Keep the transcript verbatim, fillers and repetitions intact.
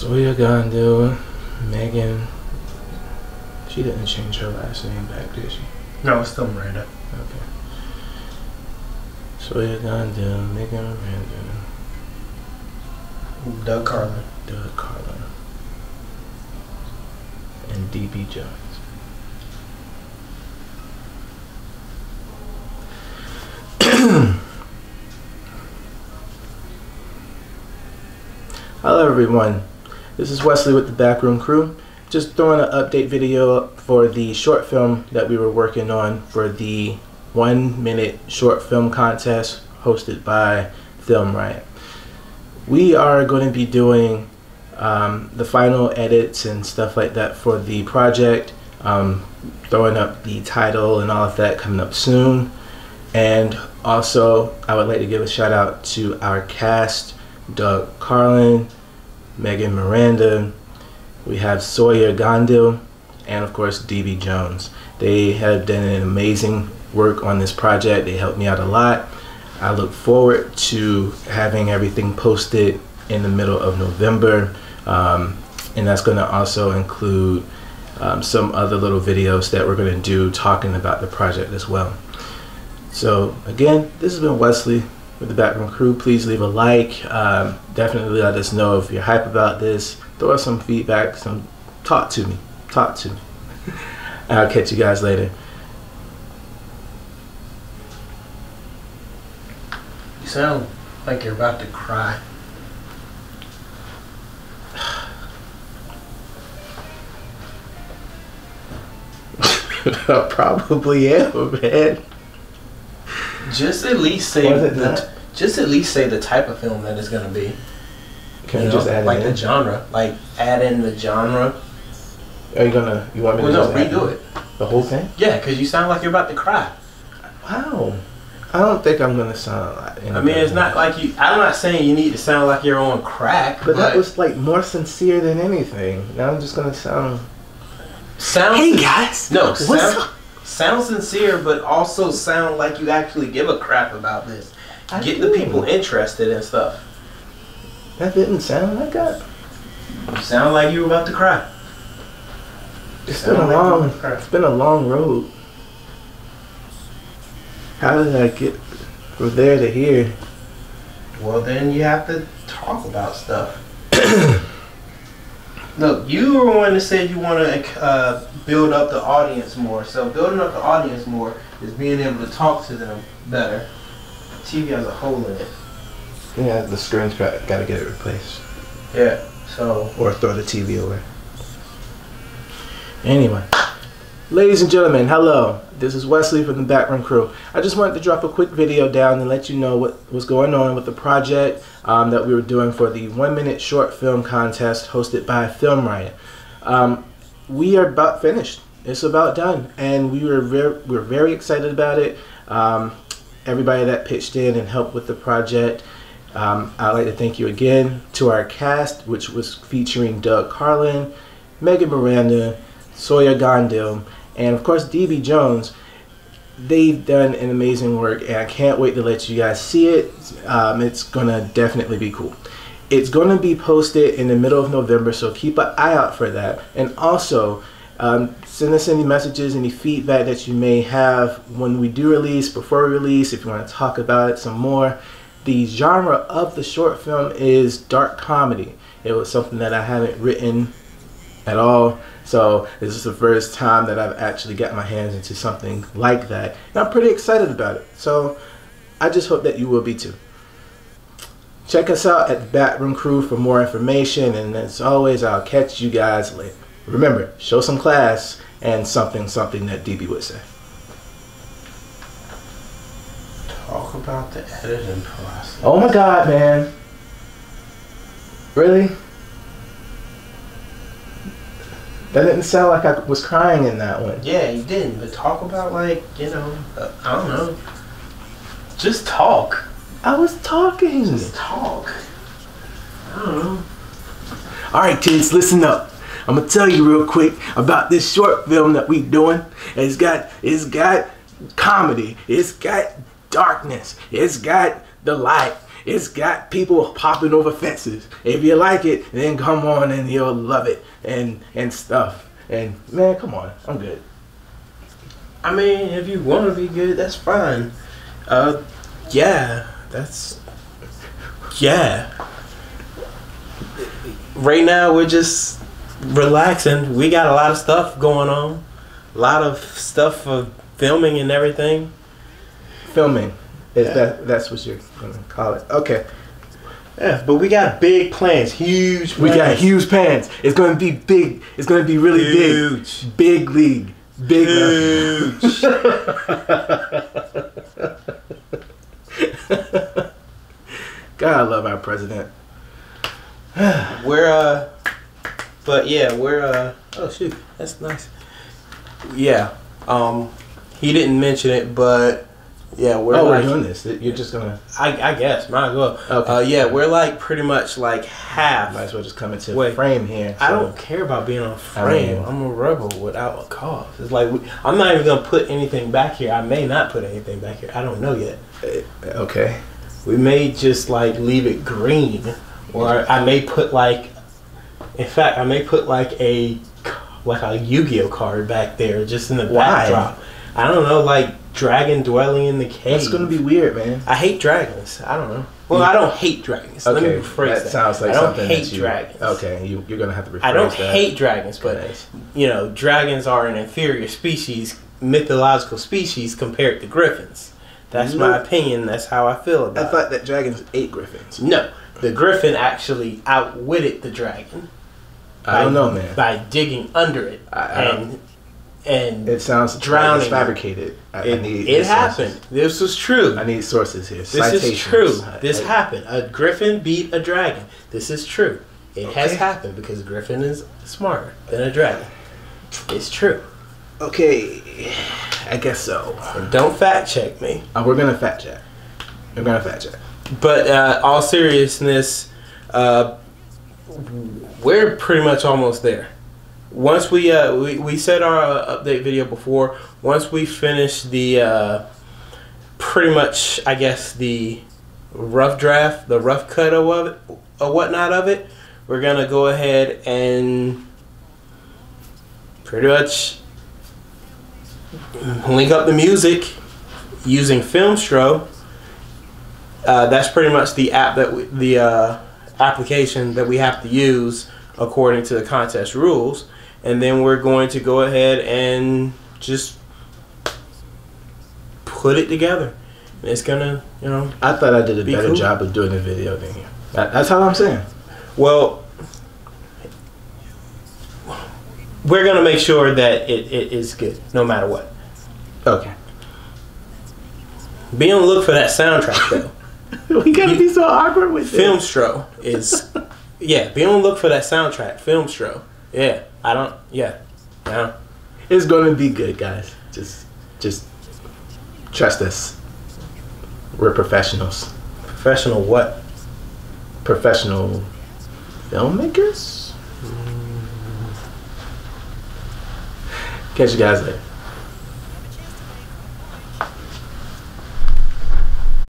Sawyer Gondil, Megan. She didn't change her last name back, did she? No, it's still Miranda. Okay. Sawyer Gondil, Megan Miranda. Doug Carlin. Doug Carlin. And D B Jones. Hello everyone, this is Wesley with the Backroom Crew. Just throwing an update video for the short film that we were working on for the one minute short film contest hosted by Film Riot. We are going to be doing um, the final edits and stuff like that for the project, um, throwing up the title and all of that coming up soon. And also I would like to give a shout out to our cast: Doug Carlin, Megan Miranda, we have Sawyer Gondil, and of course D B Jones. They have done an amazing work on this project. They helped me out a lot. I look forward to having everything posted in the middle of November, um, and that's going to also include um, some other little videos that we're going to do talking about the project as well. So again, this has been Wesley with the Backroom Crew. Please leave a like. Um, definitely let us know if you're hype about this. Throw us some feedback. Some talk to me. Talk to me. I'll catch you guys later. You sound like you're about to cry. I probably am, man. Just at least say the, just at least say the type of film that it's gonna be. Can you, you know, just add like in? the genre, like add in the genre. Are you gonna? You want me well, to no, just redo it? The whole thing? Yeah, because you sound like you're about to cry. Wow, I don't think I'm gonna sound like. I mean, it's not like you. I'm not saying you need to sound like you're on crack, but, but that was like more sincere than anything. Now I'm just gonna sound. Sound. Hey guys. No. What's sound, up? Sound sincere, but also sound like you actually give a crap about this. I Get do. the people interested and stuff. That didn't sound like that. You sound like you were about to cry. It's been a like long. It's been a long road. How did I get from there to here? Well, then you have to talk about stuff. Look, you were one that said you want to uh, build up the audience more. So building up the audience more is being able to talk to them better. T V has a hole in it. Yeah, the screen's got, got to get it replaced. Yeah, so... Or throw the T V away. Anyway. Ladies and gentlemen, hello. This is Wesley from the Backroom Crew. I just wanted to drop a quick video down and let you know what was going on with the project um, that we were doing for the one minute short film contest hosted by Film Riot. Um, we are about finished. It's about done, and we were very, we were very excited about it. Um, everybody that pitched in and helped with the project, um, I'd like to thank you again to our cast, which was featuring Doug Carlin, Megan Miranda, Sawyer Gondil, and of course D B Jones. They've done an amazing work, and I can't wait to let you guys see it. Um, it's gonna definitely be cool. It's gonna be posted in the middle of November, so keep an eye out for that. And also, um, send us any messages, any feedback that you may have when we do release, before we release, if you wanna talk about it some more. The genre of the short film is dark comedy. It was something that I haven't written at all. So this is the first time that I've actually got my hands into something like that, and I'm pretty excited about it. So I just hope that you will be too. Check us out at the Backroom Crew for more information, and as always, I'll catch you guys later. Remember, show some class and something something that D B would say. Talk about the editing process. Oh my God, man. Really? That didn't sound like I was crying in that one. Yeah, you didn't. But talk about, like, you know, uh, I don't know. Just talk. I was talking. Just talk. I don't know. All right, kids, listen up. I'm gonna tell you real quick about this short film that we doing. It's got, it's got comedy. It's got darkness. It's got the light. It's got people popping over fences. If you like it, then come on and you'll love it and and stuff. And man, come on, I'm good. I mean, if you want to be good, that's fine. Uh, yeah, that's yeah. Right now we're just relaxing. We got a lot of stuff going on, a lot of stuff for filming and everything. Filming. Is yeah. that that's what you're gonna call it? Okay. Yeah, but we got big plans, huge. Plans. We got huge plans. It's gonna be big. It's gonna be really huge. big. Big league. Big. Huge. God, I love our president. We're uh, but yeah, we're uh. Oh shoot, that's nice. Yeah. Um, he didn't mention it, but. Yeah, we're oh, like, we're doing this. You're just gonna. I I guess. Might as well. Okay. Uh, yeah, we're like pretty much like half. Might as well just come into Wait, frame here. So. I don't care about being on frame. I mean, I'm a rebel without a cause. It's like we, I'm not even gonna put anything back here. I may not put anything back here. I don't know yet. Okay. We may just like leave it green, or I may put like. In fact, I may put like a like a Yu-Gi-Oh card back there, just in the backdrop. Why? I don't know, like. Dragon dwelling in the cave. That's gonna be weird, man. I hate dragons. I don't know. Well, I don't hate dragons. Okay, let me rephrase that. That sounds like I don't something hate that you, dragons. Okay, you, you're gonna have to rephrase that. I don't that. hate dragons, but nice. You know, dragons are an inferior species, mythological species compared to griffins. That's nope. my opinion. That's how I feel about. I thought it. that dragons ate griffins. No, the griffin actually outwitted the dragon. I by, don't know, man. By digging under it I, I and. Don't. And it sounds drowning. Like it's fabricated. I, it I need it happened. Sources. This was true. I need sources here. This Citations. is true. This I, happened. A griffin beat a dragon. This is true. It okay. has happened because a griffin is smarter than a dragon. It's true. Okay, I guess so. So don't fact check me. Uh, we're gonna fact check. We're gonna fact check. But uh, all seriousness, uh, we're pretty much almost there. Once we uh we, we said our uh, update video before, once we finish the uh pretty much I guess the rough draft, the rough cut of it or whatnot of it, we're gonna go ahead and pretty much link up the music using Filmstro. Uh, that's pretty much the app that we, the uh, application that we have to use according to the contest rules. And then we're going to go ahead and just put it together. It's gonna, you know. I thought I did a be better cool. job of doing the video than you. That's all I'm saying. Well, we're gonna make sure that it, it is good, no matter what. Okay. Be on the look for that soundtrack, though. We gotta you, be so awkward with it. Filmstro is. Yeah, be on the look for that soundtrack, Filmstro. Yeah, I don't. Yeah, yeah. It's gonna be good, guys. Just, just trust us. We're professionals. Professional what? Professional filmmakers. Mm. Catch you guys later.